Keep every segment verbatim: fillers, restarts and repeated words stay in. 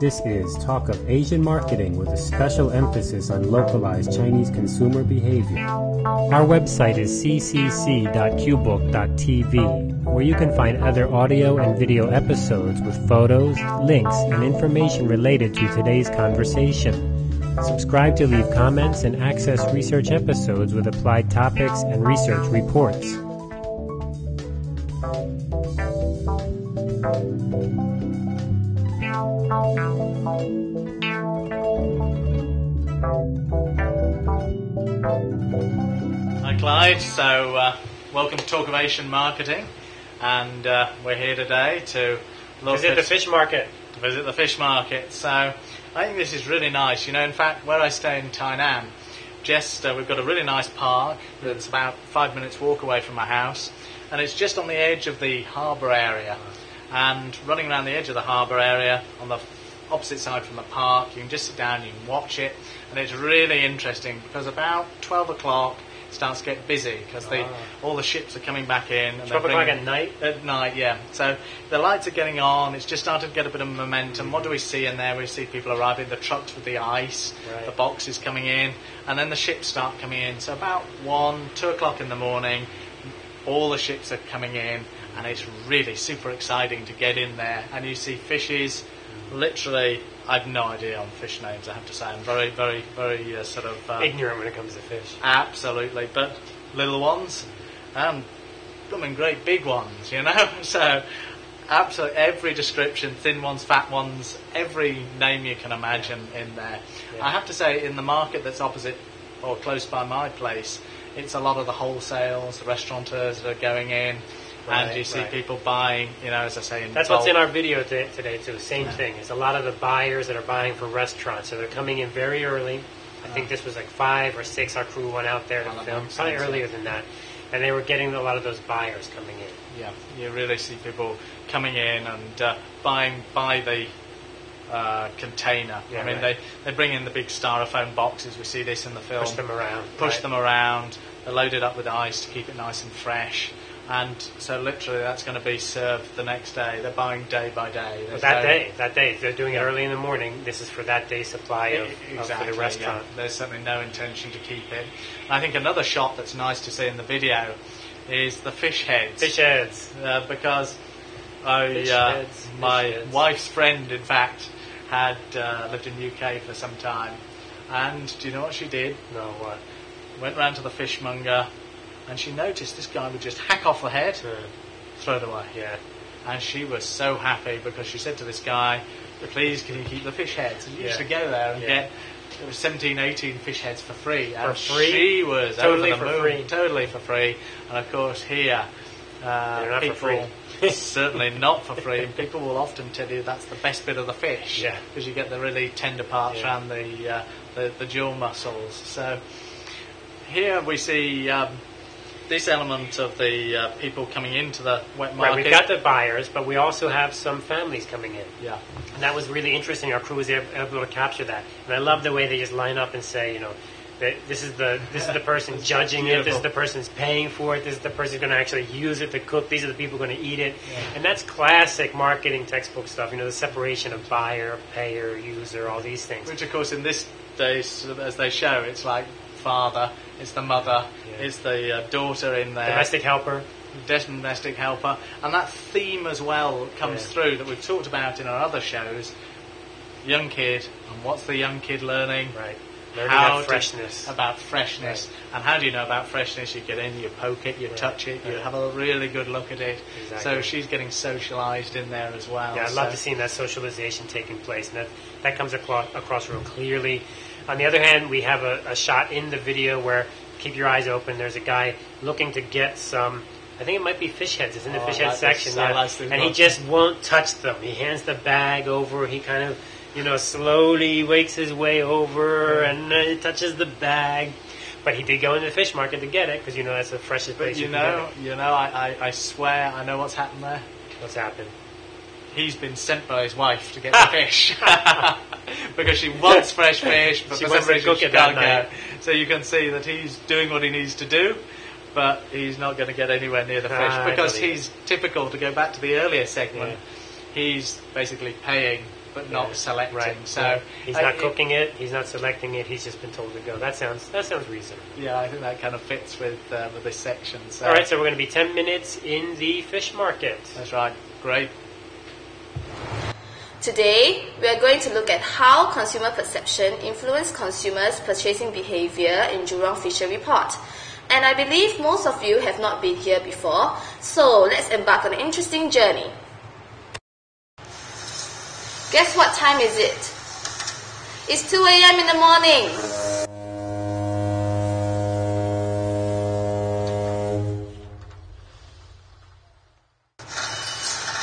This is Talk of Asian Marketing with a special emphasis on localized Chinese consumer behavior. Our website is c c c dot q book dot t v, where you can find other audio and video episodes with photos, links, and information related to today's conversation. Subscribe to leave comments and access research episodes with applied topics and research reports. Hi Clyde, so uh, welcome to Talk of Asian Marketing, and uh, we're here today to look visit at the fish market. Visit the fish market. So I think this is really nice. You know, in fact, where I stay in Tainan, just uh, we've got a really nice park that's about five minutes walk away from my house, and it's just on the edge of the harbour area. And running around the edge of the harbour area on the opposite side from the park, you can just sit down, you can watch it, and it's really interesting because about twelve o'clock it starts to get busy because ah. all the ships are coming back in. And twelve o'clock at night? At night, yeah. So the lights are getting on, it's just started to get a bit of momentum. Mm. What do we see in there? We see people arriving, the trucks with the ice, right. the boxes coming in, and then the ships start coming in. So about one, two o'clock in the morning, all the ships are coming in, and it's really super exciting to get in there, and you see fishes. Literally, I've no idea on fish names, I have to say. I'm very, very, very uh, sort of... Um, ignorant when it comes to fish. Absolutely, but little ones, um, I mean, great big ones, you know? So, absolutely every description, thin ones, fat ones, every name you can imagine in there. Yeah. I have to say, in the market that's opposite or close by my place, it's a lot of the wholesales, the restaurateurs that are going in. Right, and you see right. people buying, you know, as I say. In That's bulk. What's in our video th today, too. Same yeah. thing. It's a lot of the buyers that are buying for restaurants. So they're coming in very early. I oh. think this was like five or six. Our crew went out there to oh, film, probably earlier than that. And they were getting a lot of those buyers coming in. Yeah, you really see people coming in and uh, buying by the uh, container. Yeah, I mean, right. they, they bring in the big styrofoam boxes. We see this in the film. Push them around. Push right. them around. They're loaded up with ice to keep it nice and fresh. And so literally that's going to be served the next day. They're buying day by day. Well, that no, day, that day. They're doing yeah. it early in the morning. This is for that day's supply of, exactly, of the restaurant. Yeah. There's certainly no intention to keep it. And I think another shot that's nice to see in the video is the fish heads. Fish heads. Uh, because I, fish uh, heads, my fish heads. wife's friend, in fact, had uh, lived in the U K for some time. And do you know what she did? No, what? Went round to the fishmonger. And she noticed this guy would just hack off the head, yeah. throw it away. Yeah. And she was so happy because she said to this guy, please can you keep the fish heads? And you yeah. used to go there and yeah. get it was seventeen, eighteen fish heads for free. And for free? She was totally over the for moon, free. Totally for free. And of course here, uh, they're not people, for free. Certainly not for free. And people will often tell you that's the best bit of the fish. Yeah. Because you get the really tender parts yeah. around the, uh, the, the jaw muscles. So here we see... Um, this element of the uh, people coming into the wet market. Right, we've got the buyers, but we also have some families coming in. Yeah. And that was really interesting. Our crew was able to capture that. And I love the way they just line up and say, you know, that this is the this yeah. is the person it's judging beautiful. it, this is the person who's paying for it, this is the person who's going to actually use it to cook, these are the people who are going to eat it. Yeah. And that's classic marketing textbook stuff, you know, the separation of buyer, payer, user, all these things. Which, of course, in this day, as they show, it's like father, it's the mother, yeah. it's the uh, daughter in there. Domestic helper. Domestic helper. And that theme as well comes yeah. through that we've talked about in our other shows. Young kid, and what's the young kid learning? Right. Learning about freshness. Do, about freshness. Right. And how do you know about freshness? You get in, you poke it, you right. touch it, you right. have a really good look at it. Exactly. So she's getting socialized in there as well. Yeah, I so. love to see that socialization taking place. And that, that comes across, across real clearly. On the other hand, we have a, a shot in the video where, keep your eyes open, there's a guy looking to get some, I think it might be fish heads, it's in the oh, fish head section, so yeah. and he just won't touch them. He hands the bag over, he kind of, you know, slowly wakes his way over and uh, touches the bag. But he did go into the fish market to get it, because you know that's the freshest place you can know, get it. You know, I, I, I swear I know what's happened there. What's happened? He's been sent by his wife to get the fish. Because she wants fresh fish, but she for some reason she can't get it. So you can see that he's doing what he needs to do, but he's not going to get anywhere near the fish. Because he's typical, to go back to the earlier segment, yeah. he's basically paying but not yeah. selecting. Right. So yeah. he's I, not cooking it, it. He's not selecting it. He's just been told to go. That sounds that sounds reasonable. Yeah, I think that kind of fits with uh, with this section. So. All right, so we're going to be ten minutes in the fish market. That's right. Great. Today, we are going to look at how consumer perception influences consumers' purchasing behavior in Jurong Fishery Port. And I believe most of you have not been here before, so let's embark on an interesting journey. Guess what time is it? It's two A M in the morning.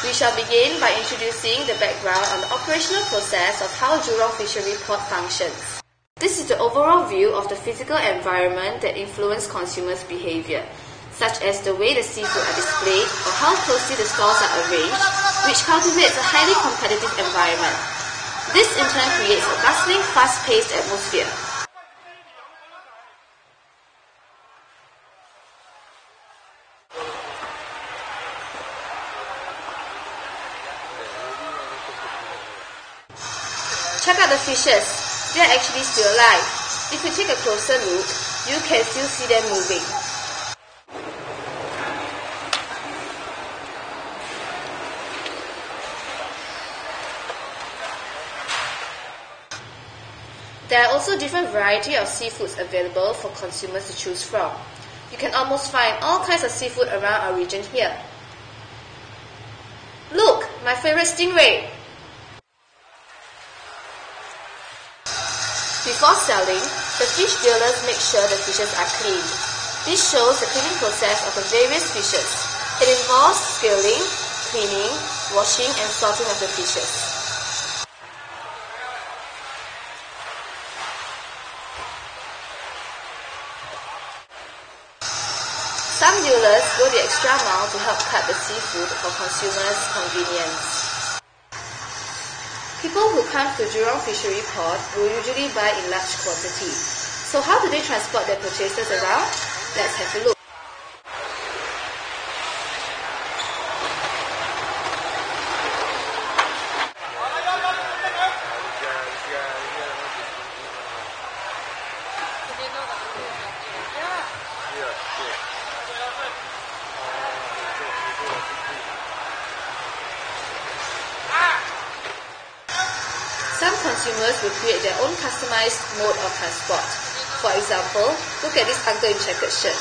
We shall begin by introducing the background on the operational process of how Jurong Fishery Port functions. This is the overall view of the physical environment that influences consumers' behavior, such as the way the seafood are displayed or how closely the stalls are arranged, which cultivates a highly competitive environment. This in turn creates a bustling, fast-paced atmosphere. Check out the fishes. They are actually still alive. If you take a closer look, you can still see them moving. There are also different varieties of seafoods available for consumers to choose from. You can almost find all kinds of seafood around our region here. Look, my favorite stingray! Before selling, the fish dealers make sure the fishes are cleaned. This shows the cleaning process of the various fishes. It involves scaling, cleaning, washing and sorting of the fishes. Some dealers go the extra mile to help cut the seafood for consumers' convenience. People who come to Jurong Fishery Port will usually buy in large quantity. So how do they transport their purchases around? Let's have a look. Some consumers will create their own customized mode of transport. For example, look at this uncle in checkered shirt.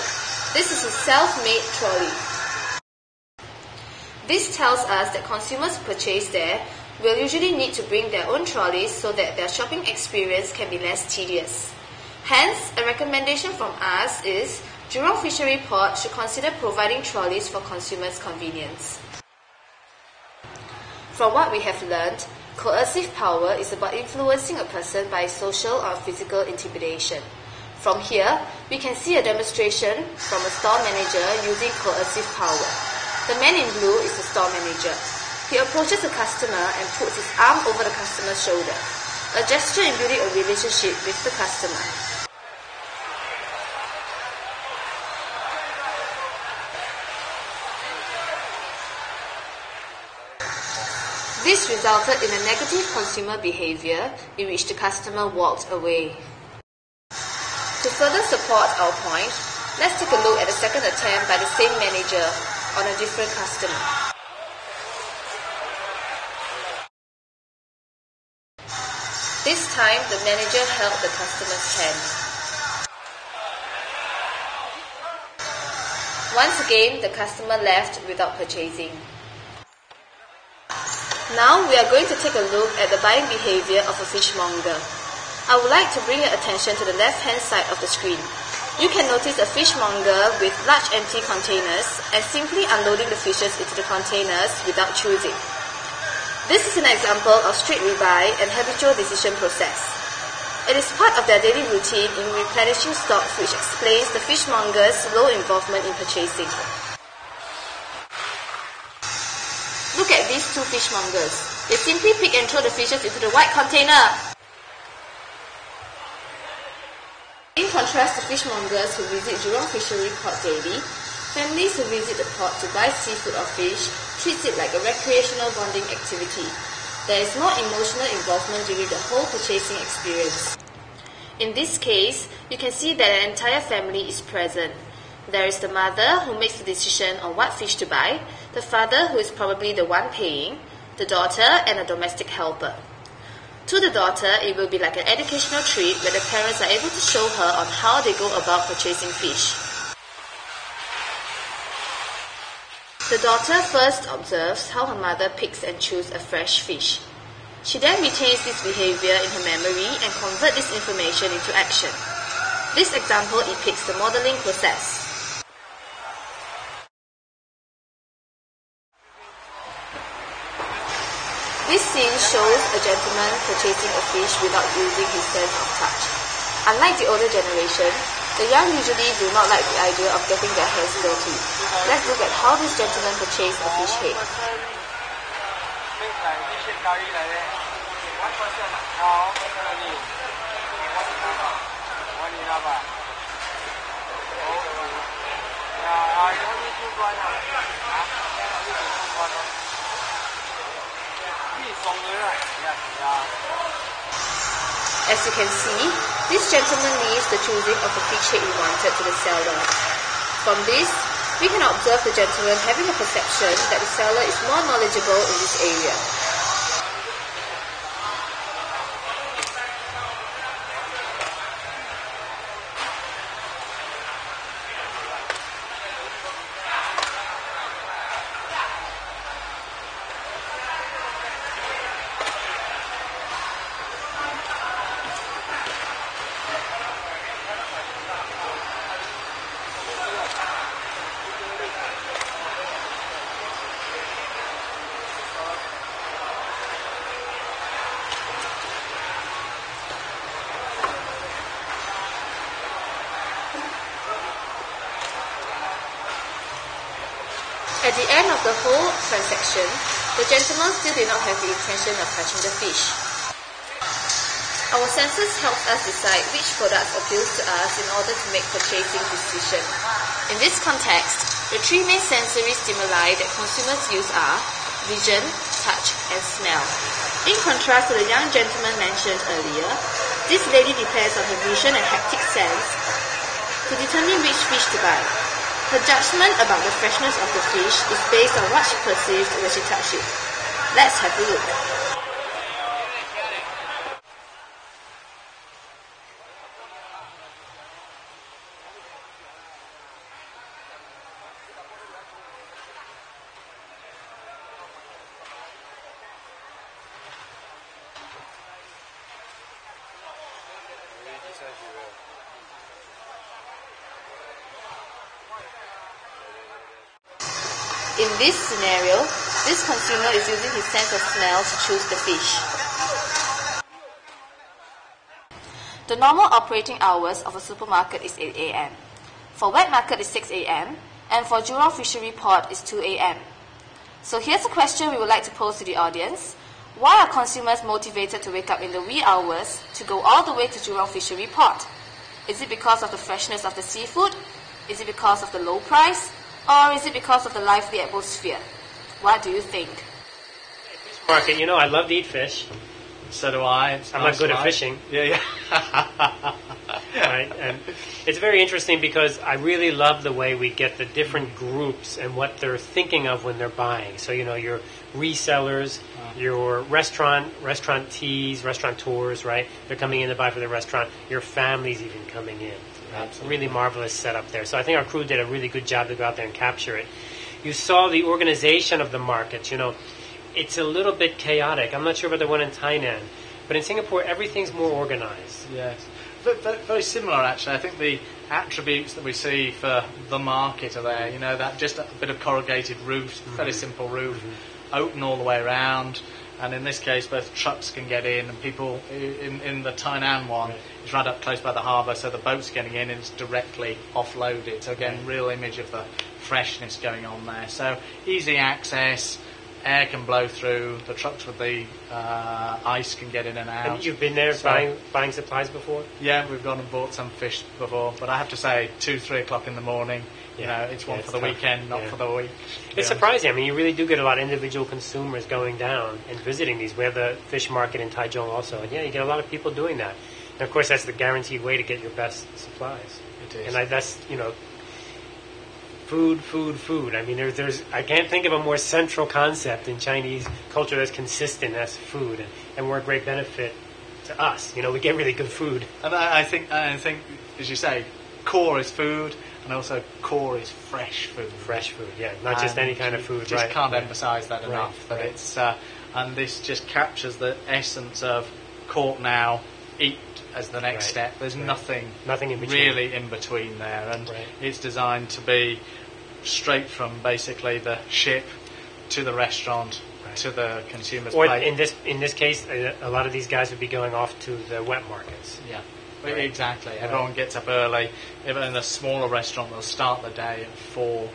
This is his self-made trolley. This tells us that consumers who purchase there will usually need to bring their own trolleys so that their shopping experience can be less tedious. Hence, a recommendation from us is Jurong Fishery Port should consider providing trolleys for consumers' convenience. From what we have learned, coercive power is about influencing a person by social or physical intimidation. From here, we can see a demonstration from a store manager using coercive power. The man in blue is the store manager. He approaches a customer and puts his arm over the customer's shoulder, a gesture in building a relationship with the customer. This resulted in a negative consumer behavior in which the customer walked away. To further support our point, let's take a look at the second attempt by the same manager on a different customer. This time, the manager held the customer's hand. Once again, the customer left without purchasing. Now we are going to take a look at the buying behavior of a fishmonger. I would like to bring your attention to the left-hand side of the screen. You can notice a fishmonger with large empty containers and simply unloading the fishes into the containers without choosing. This is an example of straight rebuy and habitual decision process. It is part of their daily routine in replenishing stocks, which explains the fishmonger's low involvement in purchasing. Look at these two fishmongers. They simply pick and throw the fishes into the white container. In contrast to fishmongers who visit Jurong Fishery Port daily, families who visit the port to buy seafood or fish treat it like a recreational bonding activity. There is no emotional involvement during the whole purchasing experience. In this case, you can see that an entire family is present. There is the mother who makes the decision on what fish to buy, the father who is probably the one paying, the daughter and a domestic helper. To the daughter, it will be like an educational treat where the parents are able to show her on how they go about purchasing fish. The daughter first observes how her mother picks and chooses a fresh fish. She then retains this behavior in her memory and converts this information into action. This example depicts the modeling process. This scene shows a gentleman purchasing a fish without using his sense of touch. Unlike the older generation, the young usually do not like the idea of getting their hands dirty. Let's look at how this gentleman purchased a fish head. As you can see, this gentleman leaves the choosing of the fish head he wanted to the seller. From this, we can observe the gentleman having a perception that the seller is more knowledgeable in this area. At the end of the whole transaction, the gentleman still did not have the intention of catching the fish. Our senses help us decide which products appeal to us in order to make purchasing decisions. In this context, the three main sensory stimuli that consumers use are vision, touch, and smell. In contrast to the young gentleman mentioned earlier, this lady depends on her vision and haptic sense to determine which fish to buy. Her judgment about the freshness of the fish is based on what she perceived when she touched it. Let's have a look. In this scenario, this consumer is using his sense of smell to choose the fish. The normal operating hours of a supermarket is eight A M. For wet market is six A M and for Jurong Fishery Port is two A M. So here's a question we would like to pose to the audience. Why are consumers motivated to wake up in the wee hours to go all the way to Jurong Fishery Port? Is it because of the freshness of the seafood? Is it because of the low price? Or is it because of the lively atmosphere? What do you think? Market, you know, I love to eat fish. So do I. I'm not good at fishing. Yeah, yeah. Right? And it's very interesting because I really love the way we get the different groups and what they're thinking of when they're buying. So, you know, your resellers, your restaurant, restaurantees, restaurateurs, right? They're coming in to buy for the restaurant. Your family's even coming in. Absolutely. Really marvelous setup there. So I think our crew did a really good job to go out there and capture it. You saw the organization of the markets. You know, it's a little bit chaotic. I'm not sure about the one in Tainan, but in Singapore, everything's more organized. Yes, very similar actually. I think the attributes that we see for the market are there. You know, that just a bit of corrugated roof, very mm-hmm. simple roof, mm-hmm. open all the way around. And in this case, both trucks can get in, and people in, in the Tainan one, right. It's right up close by the harbour, so the boat's getting in and it's directly offloaded. So again, right. Real image of the freshness going on there. So easy access, air can blow through, the trucks with the uh, ice can get in and out. And you've been there so, buying, buying supplies before? Yeah, we've gone and bought some fish before, but I have to say, two, three o'clock in the morning, yeah. you know, it's one yeah, for it's the tough. weekend, not yeah. for the week. It's yeah. surprising. I mean, you really do get a lot of individual consumers going down and visiting these. We have the fish market in Taichung also, and yeah, you get a lot of people doing that. And of course, that's the guaranteed way to get your best supplies. It is. And I, that's, you know, food, food, food. I mean, there, there's. I can't think of a more central concept in Chinese culture that's consistent as food, and, and we're a great benefit to us. You know, we get really good food. And I, I think, I think, as you say, core is food, and also core is fresh food. Fresh food, yeah, not and just any kind of food. Just right? can't yeah. emphasize that enough. Right, that right. it's, uh, and this just captures the essence of caught now, eat as the next right. step. There's right. nothing, nothing in between. really in between there, and right. it's designed to be straight from basically the ship to the restaurant right. to the consumer's or plate. In this in this case, a, a lot of these guys would be going off to the wet markets. Yeah, right. exactly. Right. Everyone gets up early. Even in a smaller restaurant, they'll start the day at four, or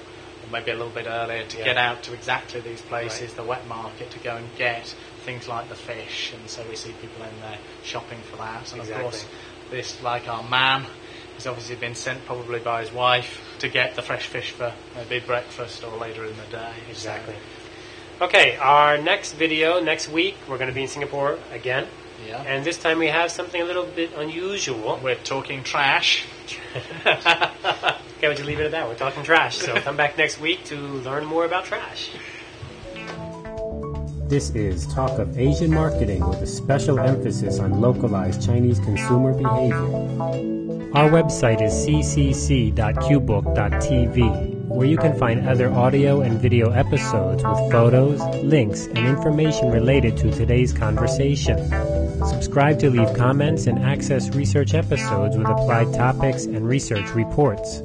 maybe a little bit earlier, to yeah. get out to exactly these places, right. the wet market, to go and get things like the fish, and so we see people in there shopping for that. And exactly. of course, this, like our man, he's obviously been sent probably by his wife to get the fresh fish for maybe breakfast or later in the day. Exactly. So. Okay, our next video next week, we're going to be in Singapore again. Yeah. And this time we have something a little bit unusual. We're talking trash. Okay, we'll just leave it at that. We're talking trash. So come back next week to learn more about trash. This is Talk of Asian Marketing with a special emphasis on localized Chinese consumer behavior. Our website is c c c dot q book dot t v, where you can find other audio and video episodes with photos, links, and information related to today's conversation. Subscribe to leave comments and access research episodes with applied topics and research reports.